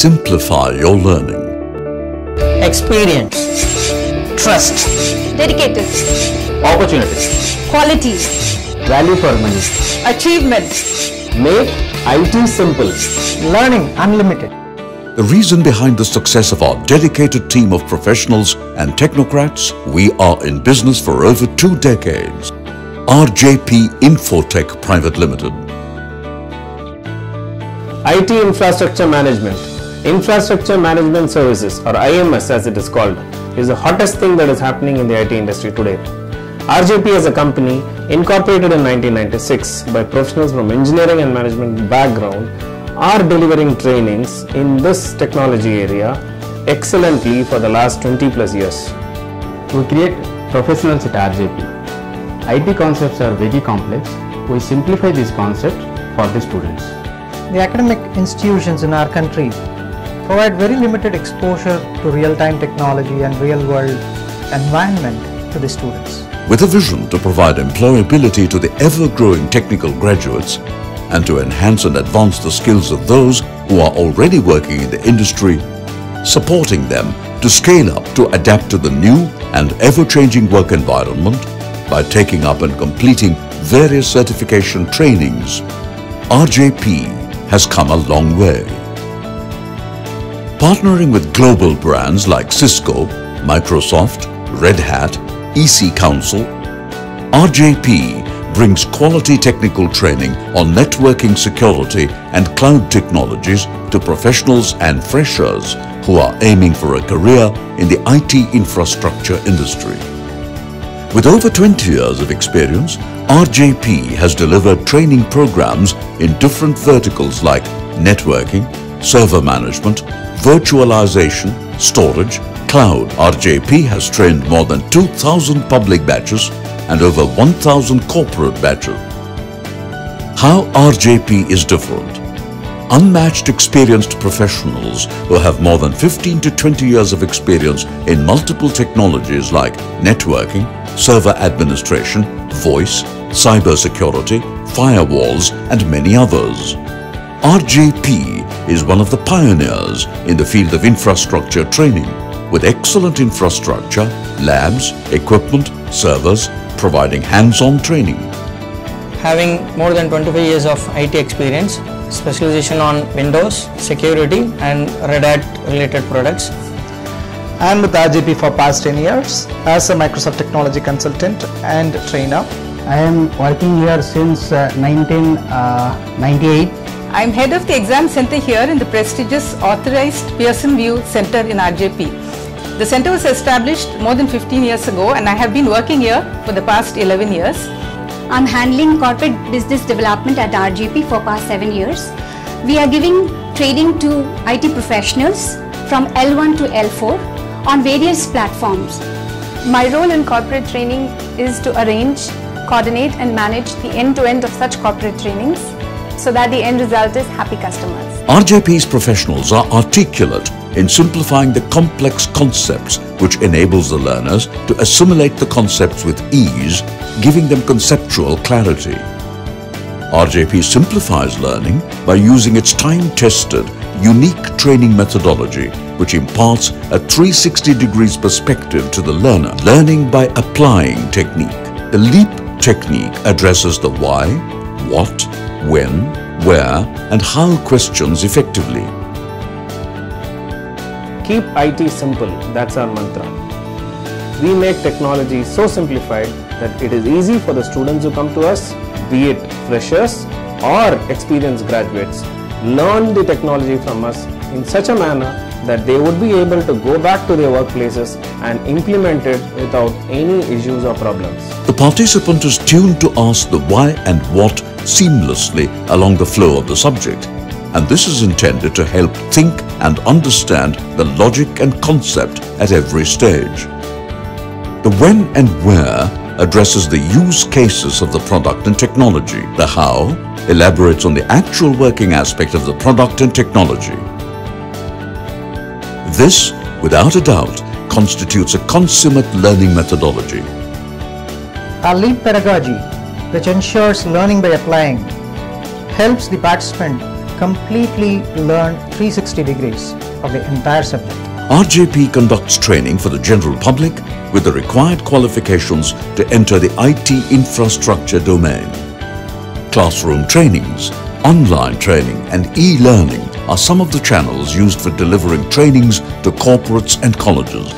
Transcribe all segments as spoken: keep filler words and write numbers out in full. Simplify your learning. Experience, trust, dedicated, opportunity, quality, value for money, achievement. Make I T simple. Learning unlimited. The reason behind the success of our dedicated team of professionals and technocrats, we are in business for over two decades. R J P Infotech Private Limited. I T Infrastructure Management. Infrastructure Management Services, or I M S as it is called, is the hottest thing that is happening in the I T industry today. R J P as a company, incorporated in nineteen ninety-six by professionals from engineering and management background, are delivering trainings in this technology area excellently for the last twenty plus years. We create professionals at R J P. I T concepts are very complex. We simplify this concept for the students. The academic institutions in our country provide very limited exposure to real-time technology and real-world environment to the students. With a vision to provide employability to the ever-growing technical graduates, and to enhance and advance the skills of those who are already working in the industry, supporting them to scale up to adapt to the new and ever-changing work environment by taking up and completing various certification trainings, R J P has come a long way. Partnering with global brands like Cisco, Microsoft, Red Hat, E C Council, R J P brings quality technical training on networking security and cloud technologies to professionals and freshers who are aiming for a career in the I T infrastructure industry. With over twenty years of experience, R J P has delivered training programs in different verticals like networking, server management, virtualization, storage, cloud. R J P has trained more than two thousand public batches and over one thousand corporate batches. How R J P is different? Unmatched experienced professionals who have more than fifteen to twenty years of experience in multiple technologies like networking, server administration, voice, cybersecurity, firewalls and many others. R J P is one of the pioneers in the field of infrastructure training with excellent infrastructure, labs, equipment, servers, providing hands-on training. Having more than twenty-five years of I T experience, specialization on Windows, security and Red Hat related products. I am with R J P for past ten years as a Microsoft technology consultant and trainer. I am working here since uh, nineteen ninety-eight. I am head of the exam center here in the prestigious authorized Pearson VUE center in R J P. The center was established more than fifteen years ago and I have been working here for the past eleven years. I'm handling corporate business development at R J P for past seven years. We are giving training to I T professionals from L one to L four on various platforms. My role in corporate training is to arrange, coordinate and manage the end-to-end of such corporate trainings so that the end result is happy customers. R J P's professionals are articulate in simplifying the complex concepts, which enables the learners to assimilate the concepts with ease, giving them conceptual clarity. R J P simplifies learning by using its time-tested, unique training methodology, which imparts a three sixty degrees perspective to the learner. Learning by applying technique. The LEAP technique addresses the why, what, when, where, and how questions effectively. Keep I T simple, that's our mantra. We make technology so simplified that it is easy for the students who come to us, be it freshers or experienced graduates, learn the technology from us in such a manner that they would be able to go back to their workplaces and implement it without any issues or problems. The participant is tuned to ask the why and what seamlessly along the flow of the subject. And this is intended to help think and understand the logic and concept at every stage. The when and where addresses the use cases of the product and technology. The how elaborates on the actual working aspect of the product and technology. This, without a doubt, constitutes a consummate learning methodology. Our LEAP pedagogy, which ensures learning by applying, helps the participant completely learn three sixty degrees of the entire subject. R J P conducts training for the general public with the required qualifications to enter the I T infrastructure domain. Classroom trainings, online training and e-learning are some of the channels used for delivering trainings to corporates and colleges.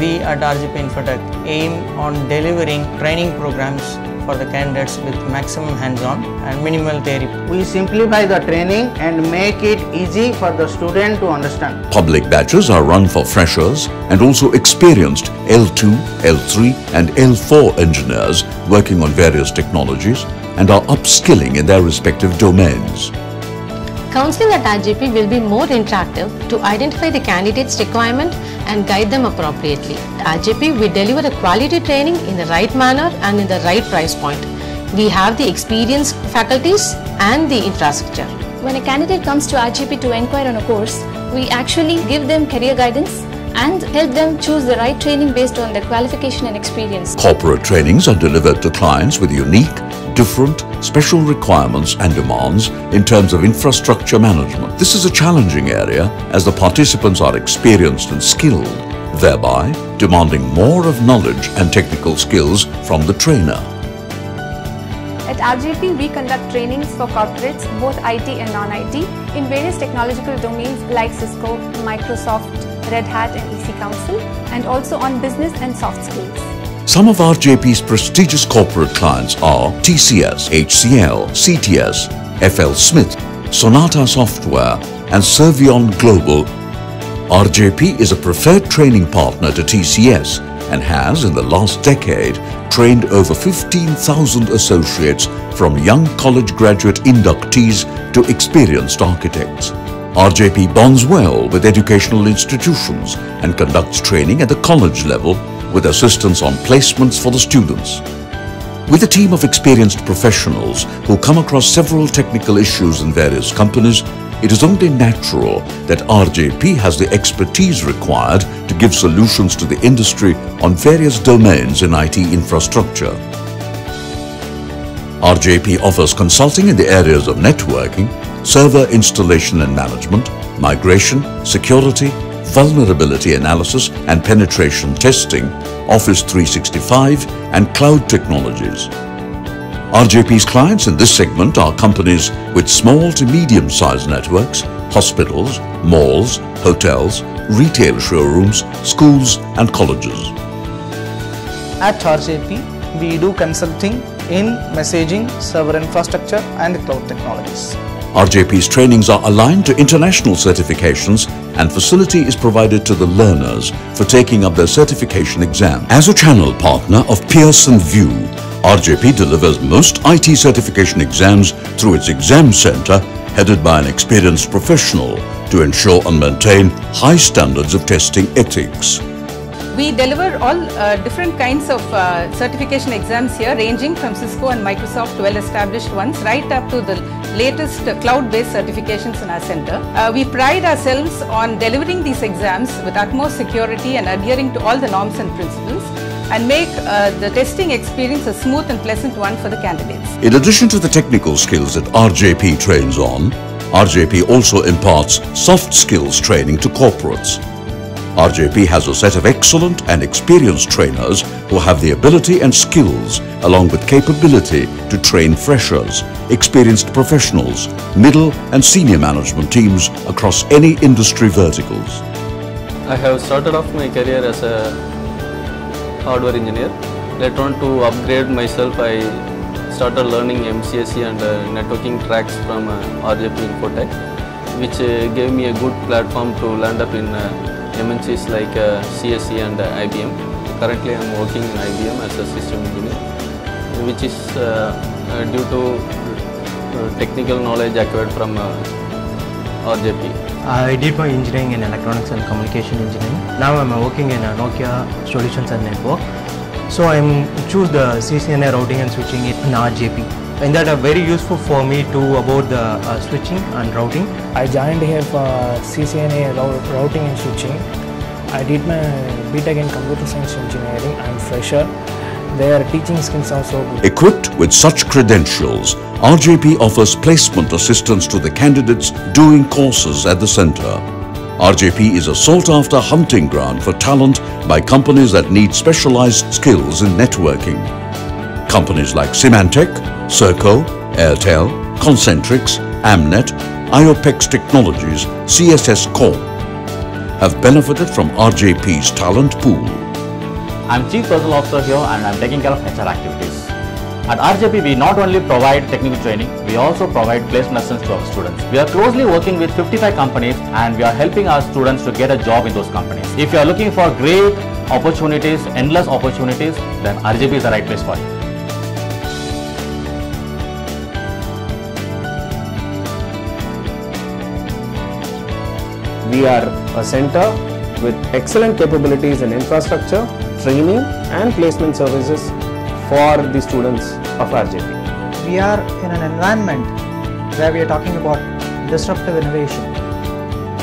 We at R J P Infotech aim on delivering training programs for the candidates with maximum hands-on and minimal theory. We simplify the training and make it easy for the student to understand. Public batches are run for freshers and also experienced L two, L three and L four engineers working on various technologies and are upskilling in their respective domains. Counseling at R J P will be more interactive to identify the candidate's requirement and guide them appropriately. At R J P, we deliver a quality training in the right manner and in the right price point. We have the experienced faculties and the infrastructure. When a candidate comes to R J P to inquire on a course, we actually give them career guidance and help them choose the right training based on their qualification and experience. Corporate trainings are delivered to clients with unique, different, special requirements and demands in terms of infrastructure management. This is a challenging area as the participants are experienced and skilled, thereby demanding more of knowledge and technical skills from the trainer. At R J P, we conduct trainings for corporates, both I T and non I T, in various technological domains like Cisco, Microsoft, Red Hat and E C Council, and also on business and soft skills. Some of R J P's prestigious corporate clients are T C S, H C L, C T S, F L Smith, Sonata Software and Servion Global. R J P is a preferred training partner to T C S and has in the last decade trained over fifteen thousand associates from young college graduate inductees to experienced architects. R J P bonds well with educational institutions and conducts training at the college level with assistance on placements for the students. With a team of experienced professionals who come across several technical issues in various companies, it is only natural that R J P has the expertise required to give solutions to the industry on various domains in I T infrastructure. R J P offers consulting in the areas of networking, server installation and management, migration, security, vulnerability analysis and penetration testing, Office three sixty-five and cloud technologies. R J P's clients in this segment are companies with small to medium-sized networks, hospitals, malls, hotels, retail showrooms, schools and colleges. At R J P, we do consulting in messaging, server infrastructure and cloud technologies. R J P's trainings are aligned to international certifications and facility is provided to the learners for taking up their certification exam. As a channel partner of Pearson VUE, R J P delivers most I T certification exams through its exam center headed by an experienced professional to ensure and maintain high standards of testing ethics. We deliver all uh, different kinds of uh, certification exams here, ranging from Cisco and Microsoft well-established ones right up to the latest uh, cloud-based certifications in our center. Uh, we pride ourselves on delivering these exams with utmost security and adhering to all the norms and principles, and make uh, the testing experience a smooth and pleasant one for the candidates. In addition to the technical skills that R J P trains on, R J P also imparts soft skills training to corporates. R J P has a set of excellent and experienced trainers who have the ability and skills along with capability to train freshers, experienced professionals, middle and senior management teams across any industry verticals. I have started off my career as a hardware engineer. Later on, to upgrade myself, I started learning M C S E and networking tracks from R J P Infotech, which gave me a good platform to land up in M N Cs like uh, C S E and uh, I B M. Currently I am working in I B M as a system engineer, which is uh, uh, due to uh, technical knowledge acquired from uh, R J P. I did my engineering in electronics and communication engineering. Now I am working in uh, Nokia Solutions and Network. So I choose the C C N A routing and switching in R J P. And that are very useful for me too about the uh, switching and routing. I joined here for C C N A routing and switching. I did my B Tech in computer science engineering. I am fresher their teaching skills are so good. Equipped with such credentials, R J P offers placement assistance to the candidates doing courses at the center. R J P is a sought-after hunting ground for talent by companies that need specialized skills in networking. Companies like Symantec, Circo, Airtel, Concentrix, Amnet, Iopex Technologies, C S S Corp have benefited from R J P's talent pool. I'm Chief Personnel Officer here and I'm taking care of H R activities. At R J P, we not only provide technical training, we also provide placement assistance to our students. We are closely working with fifty-five companies and we are helping our students to get a job in those companies. If you are looking for great opportunities, endless opportunities, then R J P is the right place for you. We are a center with excellent capabilities in infrastructure, training and placement services for the students of R J P. We are in an environment where we are talking about disruptive innovation,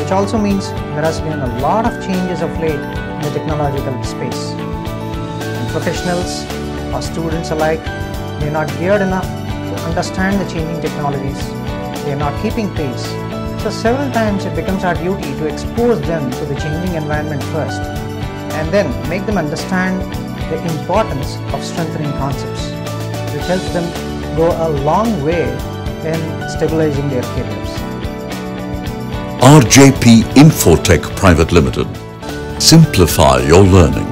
which also means there has been a lot of changes of late in the technological space. And professionals or students alike, they are not geared enough to understand the changing technologies. They are not keeping pace. So several times it becomes our duty to expose them to the changing environment first and then make them understand the importance of strengthening concepts, which helps them go a long way in stabilizing their careers. R J P Infotech Private Limited. Simplify your learning.